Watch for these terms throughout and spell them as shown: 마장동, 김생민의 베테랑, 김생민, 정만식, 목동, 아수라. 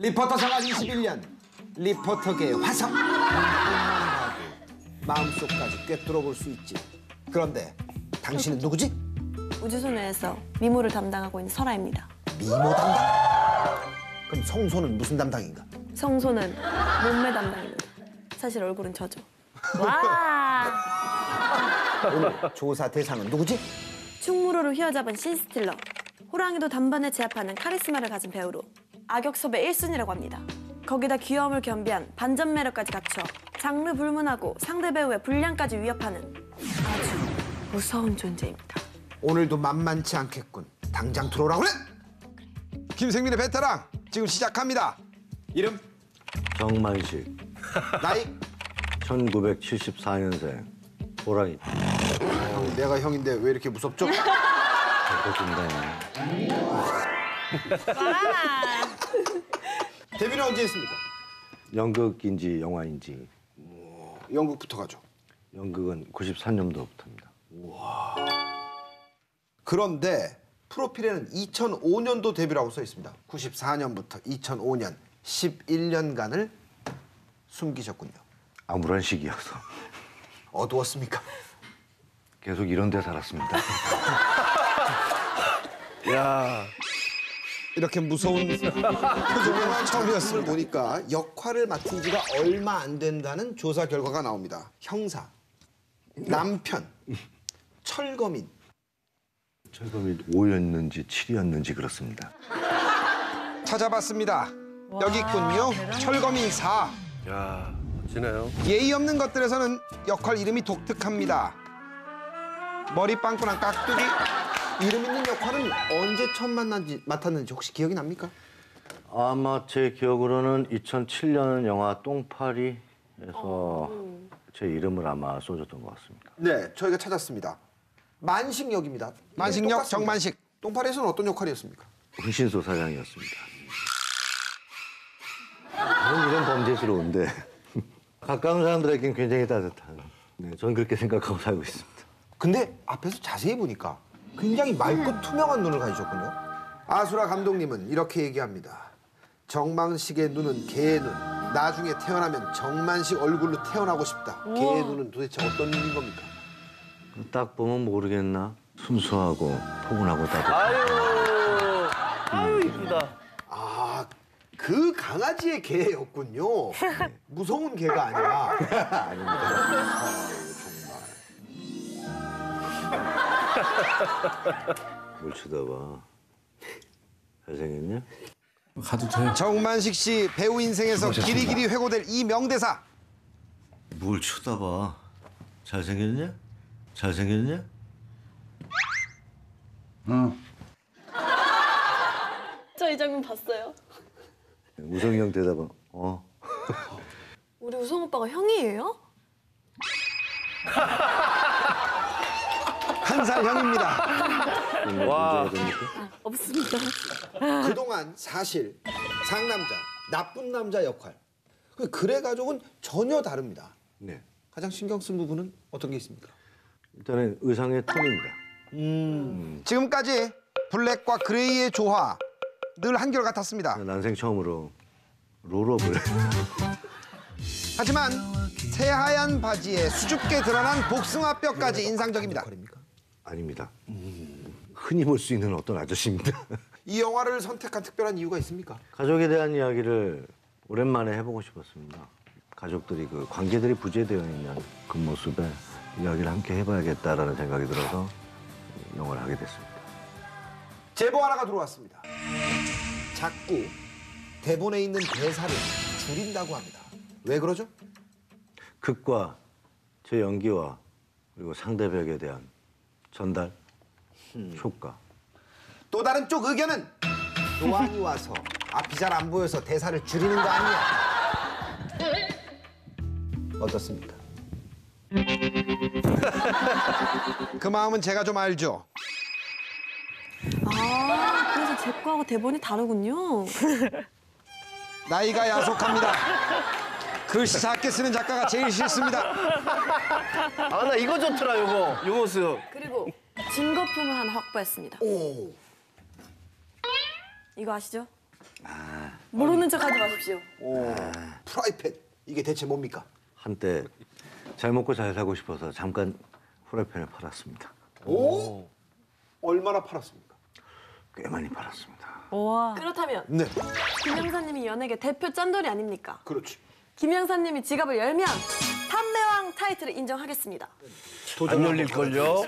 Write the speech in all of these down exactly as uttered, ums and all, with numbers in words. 리포터 생활 이십일 년, 리포터계의 화성. 마음속까지 꿰뚫어볼 수 있지. 그런데 당신은 누구지? 우주소녀에서 미모를 담당하고 있는 설아입니다. 미모 담당? 그럼 성소는 무슨 담당인가? 성소는 몸매 담당입니다. 사실 얼굴은 저죠. 와! 오늘 조사 대상은 누구지? 충무로를 휘어잡은 신스틸러, 호랑이도 단번에 제압하는 카리스마를 가진 배우로 악역 섭외 일 순위라고 합니다. 거기다 귀여움을 겸비한 반전 매력까지 갖춰 장르 불문하고 상대 배우의 분량까지 위협하는 아주 무서운 존재입니다. 오늘도 만만치 않겠군. 당장 들어오라고 그래! 그래. 김생민의 베테랑 지금 시작합니다. 이름? 정만식. 나이? 천구백칠십사 년생. 호랑이. 형, 내가 형인데 왜 이렇게 무섭죠? 데뷔는 언제 했습니까? 연극인지 영화인지. 우와, 연극부터 가죠? 연극은 구십사 년도부터입니다. 우와. 그런데 프로필에는 이천오 년도 데뷔라고 써 있습니다. 구십사 년부터 이천오 년, 십일 년간을 숨기셨군요. 아무런 시기여서. 어두웠습니까? 계속 이런 데 살았습니다. 야, 이렇게 무서운 표정의 처음이었음을 보니까 역할을 맡은 지가 얼마 안 된다는 조사 결과가 나옵니다. 형사, 남편, 철거민. 철거민 오였는지 칠이었는지 그렇습니다. 찾아봤습니다. 와, 여기 있군요. 대단하다. 철거민 사. 야, 멋지네요. 예의 없는 것들에서는 역할 이름이 독특합니다. 머리 빵꾸난 깍두기. 이름 있는 역할은 언제 처음 만난지, 맡았는지 혹시 기억이 납니까? 아마 제 기억으로는 이천칠 년 영화 똥파리에서 어... 제 이름을 아마 써줬던 것 같습니다. 네, 저희가 찾았습니다. 만식 역입니다. 만식 역, 네, 정만식. 똥파리에서는 어떤 역할이었습니까? 흥신소 사장이었습니다. 이런 범죄스러운데 가까운 사람들에게는 굉장히 따뜻한. 네, 저는 그렇게 생각하고 살고 있습니다. 근데 앞에서 자세히 보니까 굉장히 맑고 투명한 눈을 가지셨군요. 아수라 감독님은 이렇게 얘기합니다. 정만식의 눈은 개의 눈. 나중에 태어나면 정만식 얼굴로 태어나고 싶다. 우와. 개의 눈은 도대체 어떤 눈인 겁니까? 딱 보면 모르겠나? 순수하고 포근하고 따뜻하고. 아유, 아유 이쁘다. 아, 그 강아지의 개였군요. 네. 무서운 개가 아니라. 아닙니다. 뭘 쳐다봐. 잘생겼냐? 가도 돼. 정만식 씨 배우 인생에서 길이길이 길이 회고될 이 명대사. 뭘 쳐다봐. 잘생겼냐? 잘생겼냐? 응. 저 이 장면 봤어요. 우성이 형 대답은 어. 우리 우성 오빠가 형이에요? 한살 형입니다. 와. 없습니다. 그동안 사실 상남자, 나쁜 남자 역할. 그래 가족은 전혀 다릅니다. 네. 가장 신경 쓴 부분은 어떤 게 있습니까? 일단은 의상의 톤입니다. 음. 음. 지금까지 블랙과 그레이의 조화 늘 한결같았습니다. 난생 처음으로 롤업을. 하지만 새하얀 바지에 수줍게 드러난 복숭아뼈까지 인상적입니다. 아닙니다. 음. 흔히 볼 수 있는 어떤 아저씨입니다. 이 영화를 선택한 특별한 이유가 있습니까? 가족에 대한 이야기를 오랜만에 해보고 싶었습니다. 가족들이 그 관계들이 부재되어 있는 그 모습에 이야기를 함께 해봐야겠다라는 생각이 들어서 영화를 하게 됐습니다. 제보 하나가 들어왔습니다. 자꾸 대본에 있는 대사를 줄인다고 합니다. 왜 그러죠? 극과 제 연기와 그리고 상대 배역에 대한 전달, 음. 효과. 또 다른 쪽 의견은 노안이 와서 앞이 잘 안 보여서 대사를 줄이는 거 아니야. 어떻습니까? 그 마음은 제가 좀 알죠. 아, 그래서 제 거하고 대본이 다르군요. 나이가 야속합니다. 글씨 작게 쓰는 작가가 제일 싫습니다. 아, 나 이거 좋더라, 요거. 요거 쓰요. 그리고 증거품을 하나 확보했습니다. 오. 이거 아시죠? 아. 모르는 척 하지 마십시오. 오, 프라이팬. 이게 대체 뭡니까? 한때 잘 먹고 잘 살고 싶어서 잠깐 프라이팬을 팔았습니다. 오? 얼마나 팔았습니까? 꽤 많이 팔았습니다. 와. 그렇다면 네. 김 형사님이 연예계 대표 짠돌이 아닙니까? 그렇죠. 김 형사님이 지갑을 열면 판매왕 타이틀을 인정하겠습니다. 안 열릴걸요?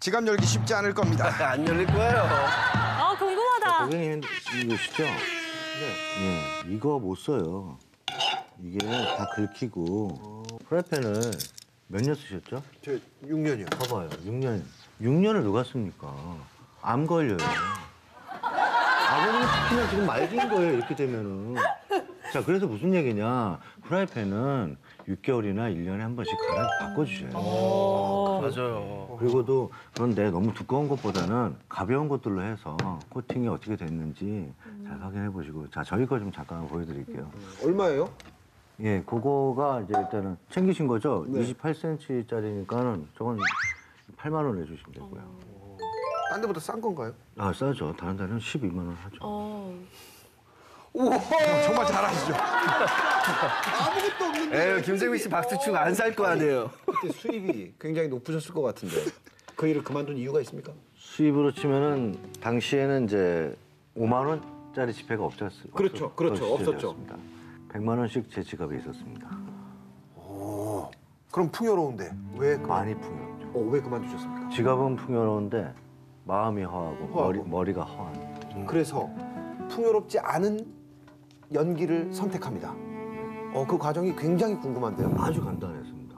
지갑 열기 쉽지 않을 겁니다. 안 열릴 거예요. 아, 궁금하다. 고객님 이거 쉽죠? 네. 네. 이거 못 써요. 이게 다 긁히고. 프라이팬을 몇 년 쓰셨죠? 저 육 년이요. 봐봐요, 육 년. 육 년을 누가 씁니까? 암 걸려요. 아버님이 특히나 지금 말린 거예요, 이렇게 되면은. 자, 그래서 무슨 얘기냐. 프라이팬은 육 개월이나 일 년에 한 번씩 갈아 바꿔주셔야 돼요. 오, 맞아요. 그리고도 그런데 너무 두꺼운 것보다는 가벼운 것들로 해서 코팅이 어떻게 됐는지 잘 확인해 보시고. 자, 저희 거 좀 잠깐 보여드릴게요. 얼마예요? 예, 그거가 이제 일단은 챙기신 거죠? 네. 이십팔 센티미터짜리니까는 저건 팔만 원 내주시면 되고요. 어... 딴 데보다 싼 건가요? 아, 싸죠. 다른 데는 십이만 원 하죠. 어... 오, 정말 잘하시죠? 아무것도 없는데. 에휴, 김생민 씨 박수치고 안 살 거 아니에요. 그때 수입이 굉장히 높으셨을 것 같은데 그 일을 그만둔 이유가 있습니까? 수입으로 치면은 당시에는 이제 오만 원짜리 지폐가 없었어요. 그렇죠, 그렇죠, 없었죠. 되었습니다. 백만 원씩 제 지갑에 있었습니다. 오, 그럼 풍요로운데 왜 그만... 많이 풍요롭죠. 어, 왜 그만두셨습니까? 지갑은 풍요로운데 마음이 허하고, 허하고. 머리, 머리가 허한. 음. 그래서 풍요롭지 않은 연기를 선택합니다. 어, 그 과정이 굉장히 궁금한데요. 아주 간단했습니다.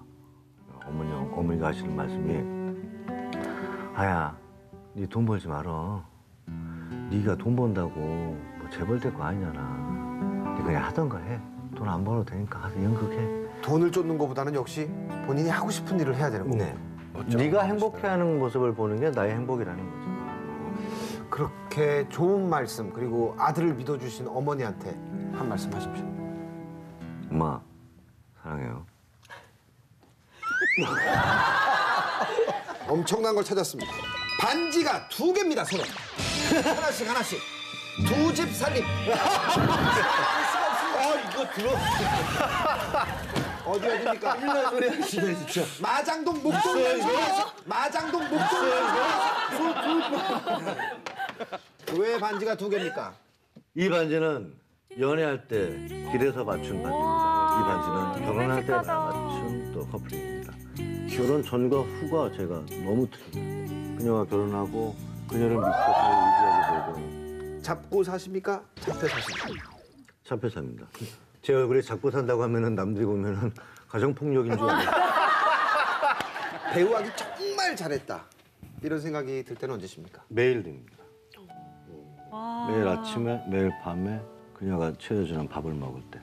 어머니, 어머니가 하시는 말씀이 아야, 네 돈 벌지 말어. 네가 돈 번다고 뭐 재벌 될 거 아니잖아. 그냥 하던가 해. 돈 안 벌어도 되니까 가서 연극해. 돈을 쫓는 것보다는 역시 본인이 하고 싶은 일을 해야 되는 거고. 네. 네가 행복해하는 모습을 보는 게 나의 행복이라는 거죠. 그렇게 좋은 말씀, 그리고 아들을 믿어주신 어머니한테 한 말씀 하십시오. 엄마, 사랑해요. 엄청난 걸 찾았습니다. 반지가 두 개입니다, 서로. 하나씩, 하나씩. 두 집 살림. 아, 이거 들어. 어디 어디입니까? 일날 소리 하시네, 진짜. 마장동 목동 연소. 마장동 목동 연소. 왜 반지가 두 개입니까? 이 반지는 연애할 때 길에서 맞춘 반지입니다. 이 반지는 결혼할 때 맞춘 또 커플입니다. 결혼 전과 후가 제가 너무 틀립니다. 그녀와 결혼하고 그녀를 믿고 유지하게 되고. 잡고 사십니까? 잡혀 사십니까? 잡혀 삽니다. 제 얼굴에 잡고 산다고 하면은 남들이 보면은 가정폭력인 줄 알아요. 배우하기 정말 잘했다. 이런 생각이 들 때는 언제십니까? 매일 듭니다. 매일 아침에, 매일 밤에 그녀가 차려주는 밥을 먹을 때.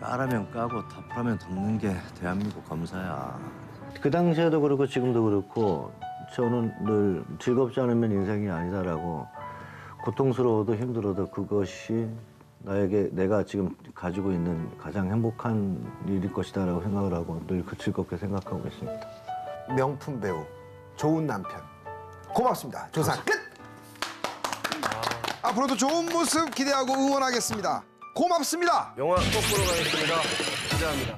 까라면 까고 덮으라면 덮는 게 대한민국 검사야. 그 당시에도 그렇고 지금도 그렇고 저는 늘 즐겁지 않으면 인생이 아니다라고. 고통스러워도 힘들어도 그것이 나에게 내가 지금 가지고 있는 가장 행복한 일일 것이다 라고 생각을 하고 늘 그 즐겁게 생각하고 있습니다. 명품 배우, 좋은 남편. 고맙습니다. 조사 끝! 아... 앞으로도 좋은 모습 기대하고 응원하겠습니다. 고맙습니다. 영화 꼭 보러 가겠습니다. 감사합니다.